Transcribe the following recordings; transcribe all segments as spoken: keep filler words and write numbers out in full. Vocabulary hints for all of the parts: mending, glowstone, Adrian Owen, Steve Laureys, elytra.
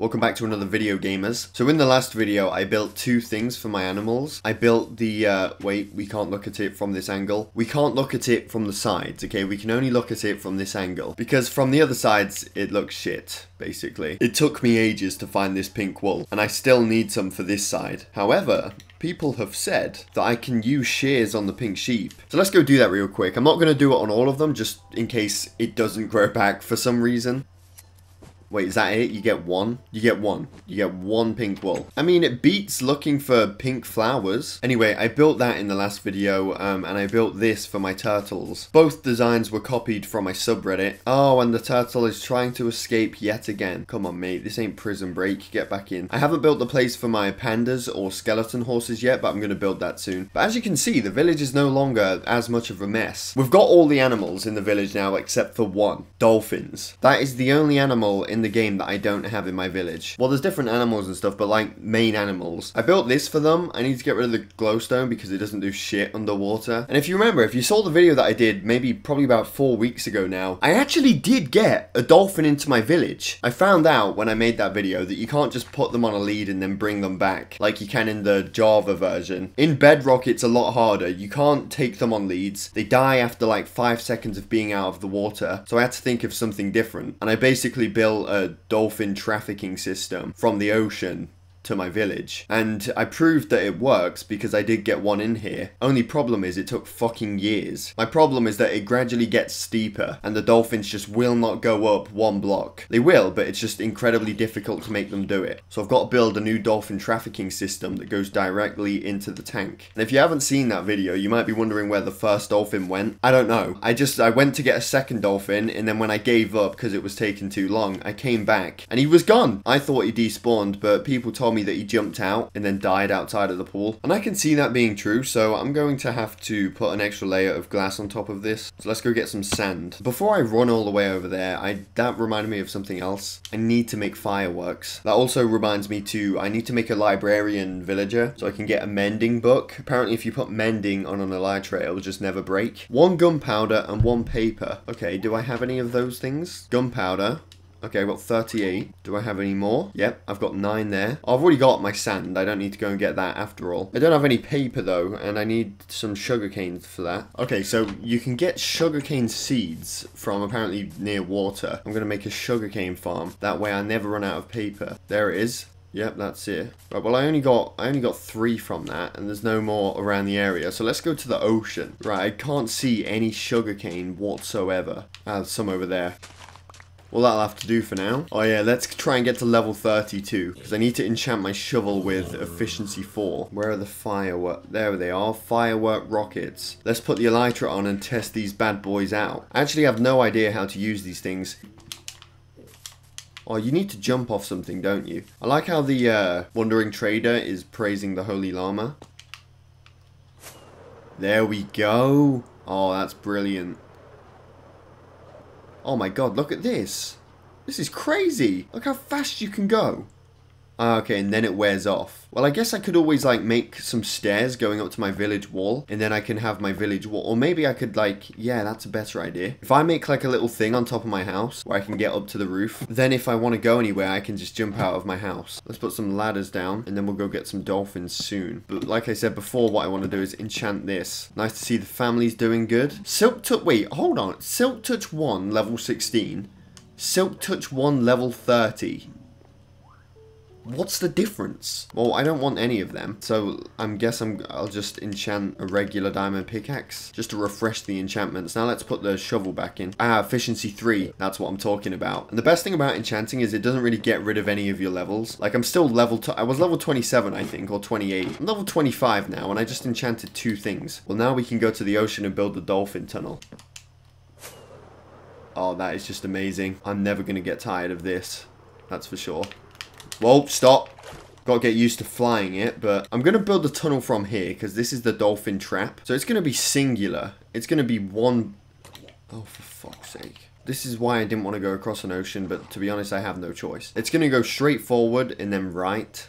Welcome back to another video, gamers. So in the last video, I built two things for my animals. I built the, uh, wait, we can't look at it from this angle. We can't look at it from the sides, okay? We can only look at it from this angle because from the other sides, it looks shit, basically. It took me ages to find this pink wool and I still need some for this side. However, people have said that I can use shears on the pink sheep. So let's go do that real quick. I'm not gonna do it on all of them just in case it doesn't grow back for some reason. Wait, is that it? You get one? You get one. You get one pink wool. I mean, it beats looking for pink flowers. Anyway, I built that in the last video, um, and I built this for my turtles. Both designs were copied from my subreddit. Oh, and the turtle is trying to escape yet again. Come on, mate. This ain't Prison Break. Get back in. I haven't built the place for my pandas or skeleton horses yet, but I'm going to build that soon. But as you can see, the village is no longer as much of a mess. We've got all the animals in the village now, except for one. Dolphins. That is the only animal in the game that I don't have in my village. Well, there's different animals and stuff, but like main animals. I built this for them. I need to get rid of the glowstone because it doesn't do shit underwater. And if you remember, if you saw the video that I did maybe probably about four weeks ago now, I actually did get a dolphin into my village. I found out when I made that video that you can't just put them on a lead and then bring them back like you can in the Java version. In Bedrock, it's a lot harder. You can't take them on leads. They die after like five seconds of being out of the water. So I had to think of something different. And I basically built a dolphin trafficking system from the ocean to my village, and I proved that it works because I did get one in here. Only problem is it took fucking years. My problem is that it gradually gets steeper and the dolphins just will not go up one block. They will, but it's just incredibly difficult to make them do it. So I've got to build a new dolphin trafficking system that goes directly into the tank. And if you haven't seen that video, you might be wondering where the first dolphin went. I don't know. I just, I went to get a second dolphin, and then when I gave up because it was taking too long, I came back and he was gone. I thought he despawned, but people told me that he jumped out and then died outside of the pool, and I can see that being true. So I'm going to have to put an extra layer of glass on top of this. So let's go get some sand. Before I run all the way over there, I that reminded me of something else. I need to make fireworks. That also reminds me too, I need to make a librarian villager so I can get a mending book. Apparently if you put mending on an elytra, it will just never break. One gunpowder and one paper. Okay, do I have any of those things? Gunpowder. Okay, I've got thirty-eight. Do I have any more? Yep, I've got nine there. I've already got my sand. I don't need to go and get that after all. I don't have any paper though, and I need some sugarcane for that. Okay, so you can get sugarcane seeds from apparently near water. I'm gonna make a sugarcane farm. That way I never run out of paper. There it is. Yep, that's it. Right, well, I only got I only got three from that, and there's no more around the area. So let's go to the ocean. Right, I can't see any sugarcane whatsoever. Ah, there's some over there. Well, that'll have to do for now. Oh yeah, let's try and get to level thirty-two, because I need to enchant my shovel with efficiency four. Where are the firework? There they are, firework rockets. Let's put the elytra on and test these bad boys out. I actually have no idea how to use these things. Oh, you need to jump off something, don't you? I like how the uh, Wandering Trader is praising the Holy Llama. There we go. Oh, that's brilliant. Oh my god, look at this. This is crazy. Look how fast you can go. Ah, okay, and then it wears off. Well, I guess I could always, like, make some stairs going up to my village wall, and then I can have my village wall. Or maybe I could, like, yeah, that's a better idea. If I make, like, a little thing on top of my house where I can get up to the roof, then if I want to go anywhere, I can just jump out of my house. Let's put some ladders down, and then we'll go get some dolphins soon. But like I said before, what I want to do is enchant this. Nice to see the family's doing good. Silk Touch, wait, hold on. Silk Touch one, level sixteen. Silk Touch one, level thirty. What's the difference? Well, I don't want any of them, so I guess I'm, I'll just enchant a regular diamond pickaxe just to refresh the enchantments. Now let's put the shovel back in. Ah, efficiency three. That's what I'm talking about. And the best thing about enchanting is it doesn't really get rid of any of your levels. Like, I'm still level... I was level twenty-seven, I think, or twenty-eight. I'm level twenty-five now, and I just enchanted two things. Well, now we can go to the ocean and build the dolphin tunnel. Oh, that is just amazing. I'm never going to get tired of this. That's for sure. Whoa, stop. Got to get used to flying it, but I'm going to build a tunnel from here because this is the dolphin trap. So it's going to be singular. It's going to be one... Oh, for fuck's sake. This is why I didn't want to go across an ocean, but to be honest, I have no choice. It's going to go straight forward and then right.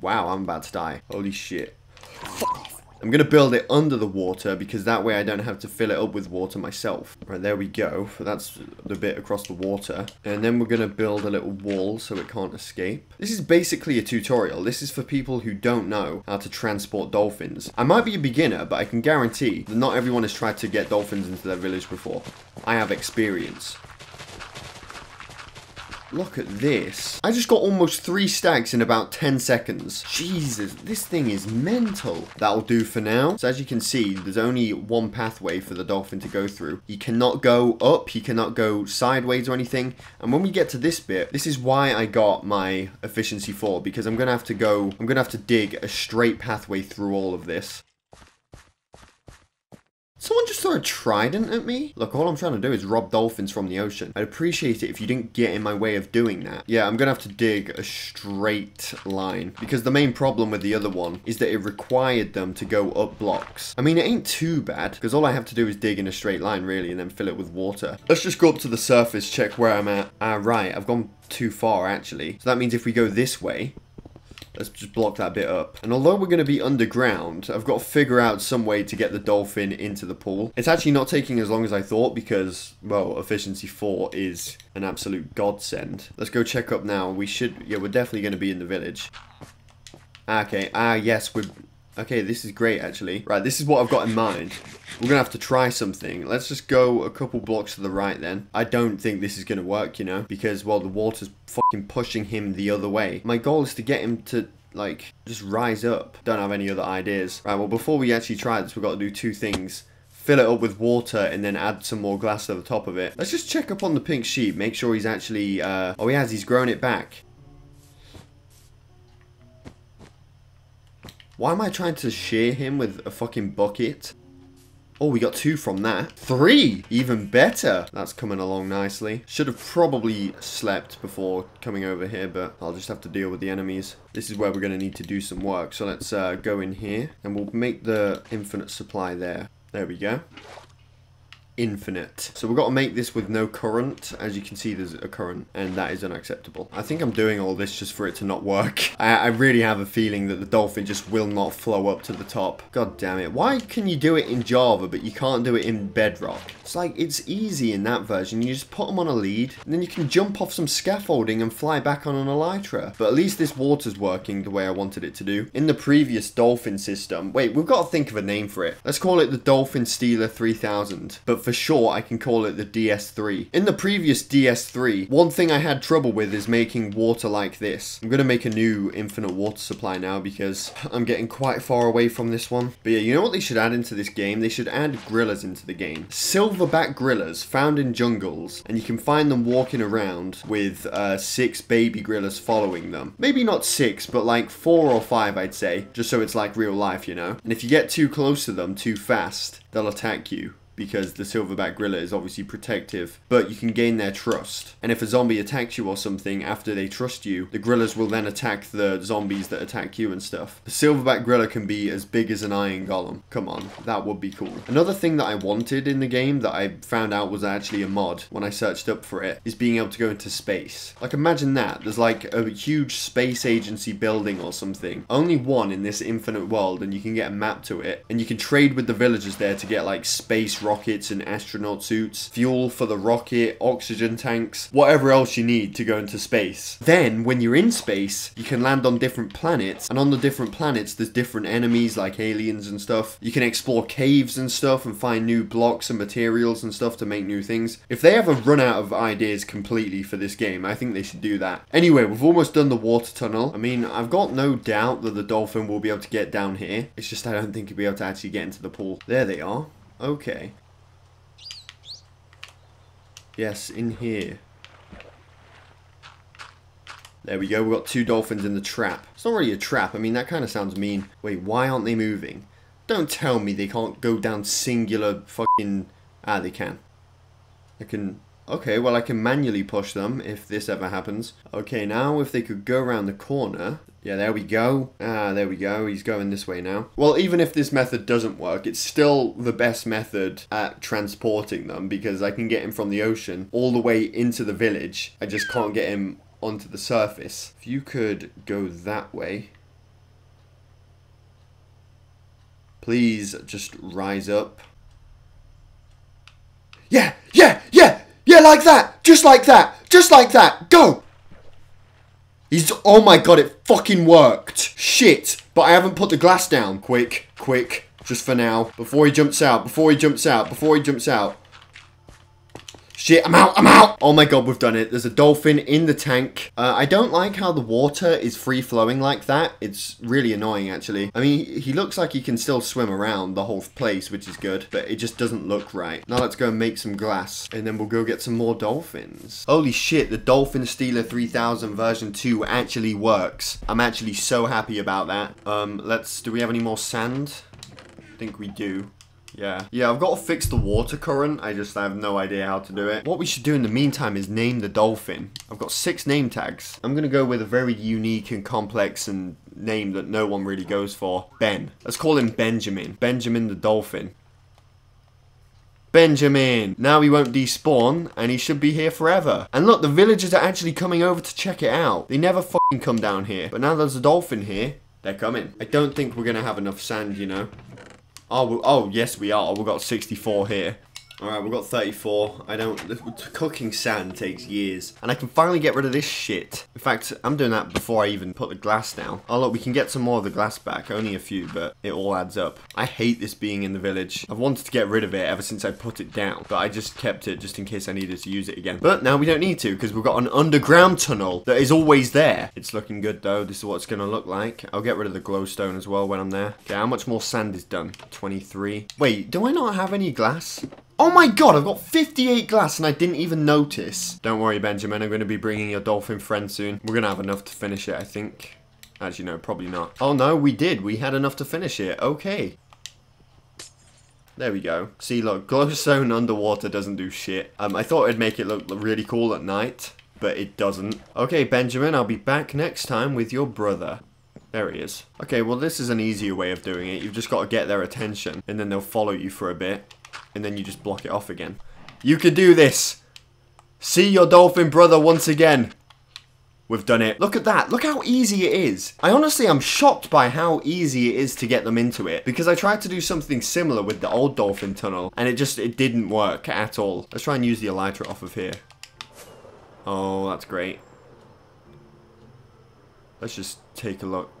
Wow, I'm about to die. Holy shit. I'm going to build it under the water because that way I don't have to fill it up with water myself. Right, there we go. That's the bit across the water. And then we're going to build a little wall so it can't escape. This is basically a tutorial. This is for people who don't know how to transport dolphins. I might be a beginner, but I can guarantee that not everyone has tried to get dolphins into their village before. I have experience. Look at this. I just got almost three stacks in about ten seconds. Jesus, this thing is mental. That'll do for now. So as you can see, there's only one pathway for the dolphin to go through. He cannot go up, he cannot go sideways or anything. And when we get to this bit, this is why I got my efficiency four, because I'm gonna have to go, I'm gonna have to dig a straight pathway through all of this. Someone just threw a trident at me? Look, all I'm trying to do is rob dolphins from the ocean. I'd appreciate it if you didn't get in my way of doing that. Yeah, I'm gonna have to dig a straight line because the main problem with the other one is that it required them to go up blocks. I mean, it ain't too bad because all I have to do is dig in a straight line really and then fill it with water. Let's just go up to the surface, check where I'm at. Ah, right, I've gone too far actually. So that means if we go this way, let's just block that bit up. And although we're going to be underground, I've got to figure out some way to get the dolphin into the pool. It's actually not taking as long as I thought because, well, efficiency four is an absolute godsend. Let's go check up now. We should, yeah, we're definitely going to be in the village. Okay, ah, yes, we're, okay, this is great actually. Right, this is what I've got in mind. We're going to have to try something. Let's just go a couple blocks to the right then. I don't think this is going to work, you know, because, well, the water's fucking pushing him the other way. My goal is to get him to, like, just rise up. Don't have any other ideas. Right, well, before we actually try this, we've got to do two things. Fill it up with water and then add some more glass to the top of it. Let's just check up on the pink sheep. Make sure he's actually, uh, oh, he has, he's grown it back. Why am I trying to shear him with a fucking bucket? Oh, we got two from that. Three! Even better! That's coming along nicely. Should have probably slept before coming over here, but I'll just have to deal with the enemies. This is where we're going to need to do some work. So let's uh, go in here, and we'll make the infinite supply there. There we go. Infinite. So we've got to make this with no current. As you can see, there's a current, and that is unacceptable. I think I'm doing all this just for it to not work. I, I really have a feeling that the dolphin just will not flow up to the top. God damn it. Why can you do it in Java, but you can't do it in Bedrock? It's like, it's easy in that version. You just put them on a lead, and then you can jump off some scaffolding and fly back on an elytra. But at least this water's working the way I wanted it to do. In the previous dolphin system, wait, we've got to think of a name for it. Let's call it the Dolphin Stealer three thousand. But for For sure, I can call it the D S three. In the previous D S three, one thing I had trouble with is making water like this. I'm going to make a new infinite water supply now because I'm getting quite far away from this one. But yeah, you know what they should add into this game? They should add gorillas into the game. Silverback gorillas found in jungles, and you can find them walking around with uh, six baby gorillas following them. Maybe not six, but like four or five, I'd say, just so it's like real life, you know? And if you get too close to them too fast, they'll attack you, because the silverback gorilla is obviously protective, but you can gain their trust. And if a zombie attacks you or something after they trust you, the gorillas will then attack the zombies that attack you and stuff. The silverback gorilla can be as big as an iron golem. Come on, that would be cool. Another thing that I wanted in the game that I found out was actually a mod when I searched up for it is being able to go into space. Like, imagine that. There's like a huge space agency building or something. Only one in this infinite world, and you can get a map to it, and you can trade with the villagers there to get like space rockets and astronaut suits, fuel for the rocket, oxygen tanks, whatever else you need to go into space. Then, when you're in space, you can land on different planets, and on the different planets, there's different enemies like aliens and stuff. You can explore caves and stuff and find new blocks and materials and stuff to make new things. If they ever run out of ideas completely for this game, I think they should do that. Anyway, we've almost done the water tunnel. I mean, I've got no doubt that the dolphin will be able to get down here. It's just I don't think he'll be able to actually get into the pool. There they are. Okay. Yes, in here. There we go, we've got two dolphins in the trap. It's not really a trap, I mean, that kind of sounds mean. Wait, why aren't they moving? Don't tell me they can't go down singular fucking... Ah, they can. I can... Okay, well, I can manually push them if this ever happens. Okay, now if they could go around the corner... Yeah, there we go. Ah, there we go. He's going this way now. Well, even if this method doesn't work, it's still the best method at transporting them because I can get him from the ocean all the way into the village. I just can't get him onto the surface. If you could go that way... Please just rise up. Yeah, yeah, yeah, yeah, like that. Just like that. Just like that. Go. He's, oh my god, it fucking worked. Shit. But I haven't put the glass down. Quick, quick. Just for now. Before he jumps out. Before he jumps out. Before he jumps out. Shit, I'm out, I'm out! Oh my god, we've done it. There's a dolphin in the tank. Uh, I don't like how the water is free-flowing like that. It's really annoying, actually. I mean, he looks like he can still swim around the whole place, which is good, but it just doesn't look right. Now let's go and make some glass, and then we'll go get some more dolphins. Holy shit, the Dolphin Stealer three thousand version two actually works. I'm actually so happy about that. Um, let's, do we have any more sand? I think we do. Yeah. Yeah, I've got to fix the water current. I just I have no idea how to do it. What we should do in the meantime is name the dolphin. I've got six name tags. I'm going to go with a very unique and complex and name that no one really goes for. Ben. Let's call him Benjamin. Benjamin the dolphin. Benjamin. Now he won't despawn and he should be here forever. And look, the villagers are actually coming over to check it out. They never fucking come down here. But now there's a dolphin here, they're coming. I don't think we're going to have enough sand, you know. Oh, oh, yes, we are. We've got sixty-four here. All right, we've got thirty-four. I don't... Cooking sand takes years. And I can finally get rid of this shit. In fact, I'm doing that before I even put the glass down. Oh, look, we can get some more of the glass back. Only a few, but it all adds up. I hate this being in the village. I've wanted to get rid of it ever since I put it down. But I just kept it just in case I needed to use it again. But now we don't need to, because we've got an underground tunnel that is always there. It's looking good, though. This is what it's going to look like. I'll get rid of the glowstone as well when I'm there. Okay, how much more sand is done? twenty-three. Wait, do I not have any glass? Oh my god, I've got fifty-eight glass and I didn't even notice. Don't worry, Benjamin, I'm going to be bringing your dolphin friend soon. We're going to have enough to finish it, I think. Actually, no, probably not. Oh no, we did. We had enough to finish it. Okay. There we go. See, look, glowstone underwater doesn't do shit. Um, I thought it'd make it look really cool at night, but it doesn't. Okay, Benjamin, I'll be back next time with your brother. There he is. Okay, well, this is an easier way of doing it. You've just got to get their attention, and then they'll follow you for a bit. And then you just block it off again. You could do this. See your dolphin brother once again. We've done it. Look at that. Look how easy it is. I honestly am shocked by how easy it is to get them into it. Because I tried to do something similar with the old dolphin tunnel. And it just, it didn't work at all. Let's try and use the elytra off of here. Oh, that's great. Let's just take a look.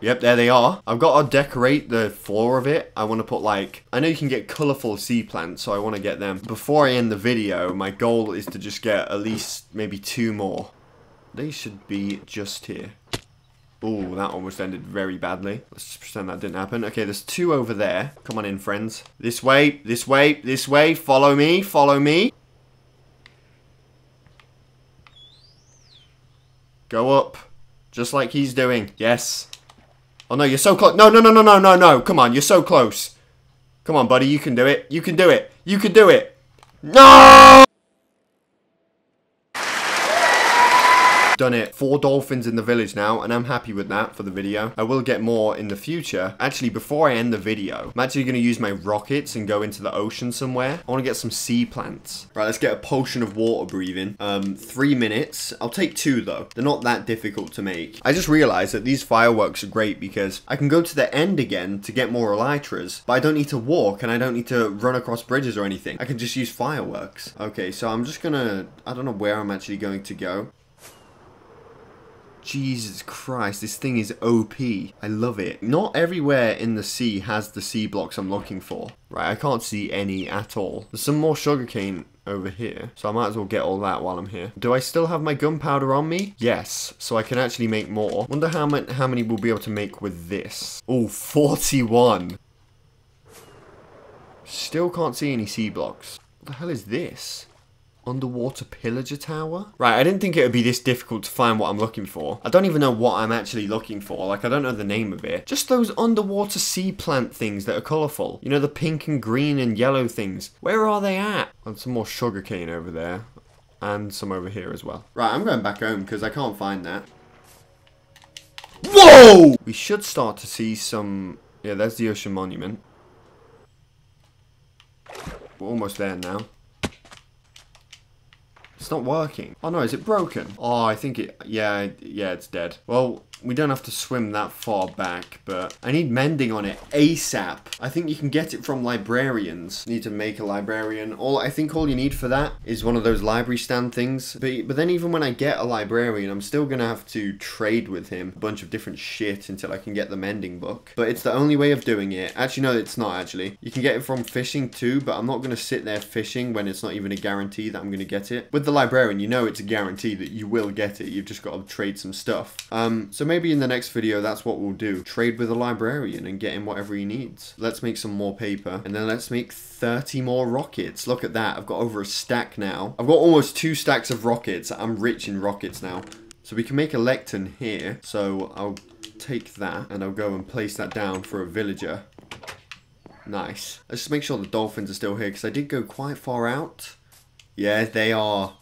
Yep, there they are. I've got to decorate the floor of it. I want to put like, I know you can get colorful sea plants, so I want to get them. Before I end the video, my goal is to just get at least maybe two more. They should be just here. Ooh, that almost ended very badly. Let's just pretend that didn't happen. Okay, there's two over there. Come on in, friends. This way, this way, this way. Follow me, follow me. Go up, just like he's doing. Yes. Oh no, you're so close. No, no, no, no, no, no, no. Come on, you're so close. Come on, buddy, you can do it. You can do it. You can do it. No! Done it. Four dolphins in the village now, and I'm happy with that for the video. I will get more in the future. Actually, before I end the video, I'm actually going to use my rockets and go into the ocean somewhere. I want to get some sea plants. Right, let's get a potion of water breathing. Um, three minutes. I'll take two, though. They're not that difficult to make. I just realized that these fireworks are great because I can go to the end again to get more elytras, but I don't need to walk, and I don't need to run across bridges or anything. I can just use fireworks. Okay, so I'm just going to... I don't know where I'm actually going to go. Jesus Christ, this thing is O P. I love it. Not everywhere in the sea has the sea blocks I'm looking for. Right, I can't see any at all. There's some more sugarcane over here, so I might as well get all that while I'm here. Do I still have my gunpowder on me? Yes, so I can actually make more. Wonder how, ma how many we'll be able to make with this. Oh, forty-one. Still can't see any sea blocks. What the hell is this? Underwater pillager tower? Right, I didn't think it would be this difficult to find what I'm looking for. I don't even know what I'm actually looking for. Like, I don't know the name of it. Just those underwater sea plant things that are colourful. You know, the pink and green and yellow things. Where are they at? And some more sugarcane over there. And some over here as well. Right, I'm going back home because I can't find that. Whoa! We should start to see some... Yeah, there's the ocean monument. We're almost there now. It's not working. Oh no, is it broken? Oh, I think it, yeah, yeah, it's dead. Well, We don't have to swim that far back, but I need mending on it ASAP. I think you can get it from librarians. You need to make a librarian. All I think all you need for that is one of those library stand things. But, but then even when I get a librarian, I'm still going to have to trade with him a bunch of different shit until I can get the mending book. But it's the only way of doing it. Actually, no, it's not actually. You can get it from fishing too, but I'm not going to sit there fishing when it's not even a guarantee that I'm going to get it. With the librarian, you know it's a guarantee that you will get it. You've just got to trade some stuff. Um, so maybe in the next video, that's what we'll do. Trade with a librarian and get him whatever he needs. Let's make some more paper, and then let's make thirty more rockets. Look at that. I've got over a stack now. I've got almost two stacks of rockets. I'm rich in rockets now. So we can make a lectern here. So I'll take that and I'll go and place that down for a villager. Nice. Let's just make sure the dolphins are still here because I did go quite far out. Yeah, they are.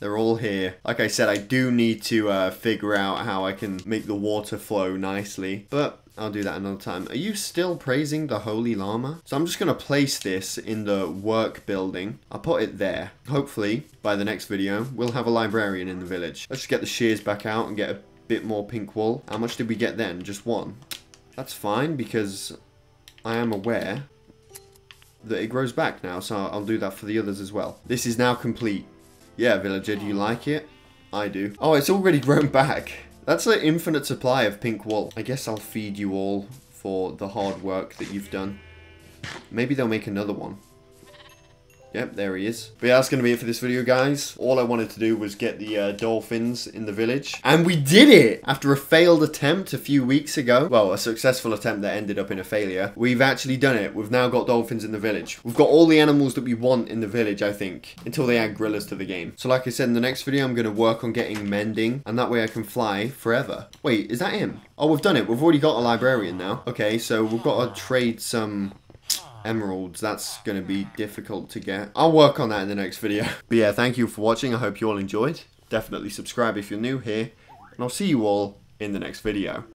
They're all here. Like I said, I do need to uh, figure out how I can make the water flow nicely. But I'll do that another time. Are you still praising the Holy Llama? So I'm just going to place this in the work building. I'll put it there. Hopefully, by the next video, we'll have a librarian in the village. Let's just get the shears back out and get a bit more pink wool. How much did we get then? Just one. That's fine because I am aware that it grows back now. So I'll do that for the others as well. This is now complete. Yeah, villager, do you like it? I do. Oh, it's already grown back. That's an infinite supply of pink wool. I guess I'll feed you all for the hard work that you've done. Maybe they'll make another one. Yep, there he is. But yeah, that's going to be it for this video, guys. All I wanted to do was get the uh, dolphins in the village. And we did it! After a failed attempt a few weeks ago, well, a successful attempt that ended up in a failure, we've actually done it. We've now got dolphins in the village. We've got all the animals that we want in the village, I think, until they add gorillas to the game. So like I said, in the next video, I'm going to work on getting mending, and that way I can fly forever. Wait, is that him? Oh, we've done it. We've already got a librarian now. Okay, so we've got to trade some emeralds. That's going to be difficult to get. I'll work on that in the next video. But yeah, thank you for watching. I hope you all enjoyed. Definitely subscribe if you're new here, and I'll see you all in the next video.